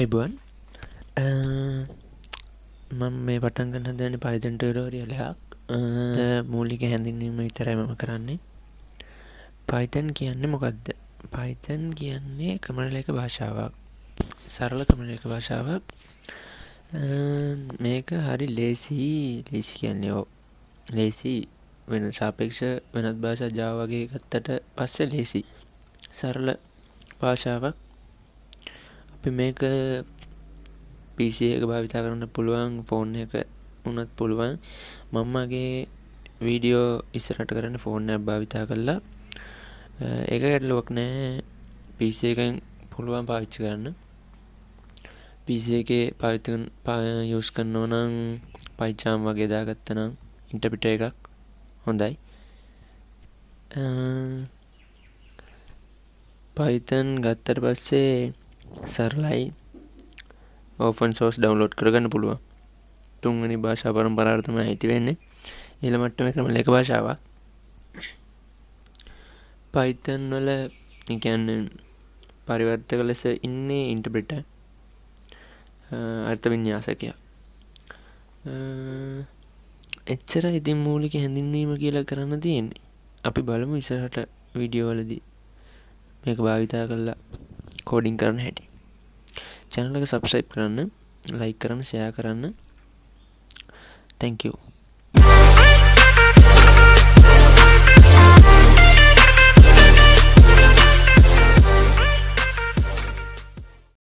අයිබෝන් මම මේ පටන් ගන්න හදන්නේ Python tutorial එකක්. මූලික හැඳින්වීම විතරයි මම කරන්නේ. Python කියන්නේ මොකක්ද? Python කියන්නේ කමාන්ඩ් ලායක භාෂාවක්. සරල කමාන්ඩ් ලායක භාෂාවක්. මේක හරි ලේසි කියන්නේ ලේසි වෙන සාපේක්ෂ වෙනත් භාෂා Java වගේ එකකට පස්සේ ලේසි. සරල භාෂාවක්. Make a PC a pulwang phone unat pulwang mamma ge video is rataran phone bavita kala egg look ne PC gang pulwang pavichana PC Python use canonang Python mageda katana interpretega hondai Python gatar base Sarlai open source download කරගන්න පුළුවන් තුන්වෙනි භාෂා පරම්පරාවට තමයි ඇති වෙන්නේ ඊළඟ මට්ටමේ ක්‍රමලේඛ භාෂාවක් Python වල කියන්නේ පරිවර්තක ලෙස ඉන්නේ interpreter අර්ථ වින්‍යාසකයා එච්චර ඉදින් මූලික හැඳින්වීම කියලා කරන්න තියෙන්නේ අපි බලමු ඉස්සරහට වීඩියෝ වලදී මේක භාවිතා කරලා coding කරන්න හැටි channel එක subscribe කරන්න like කරන්න share කරන්න thank you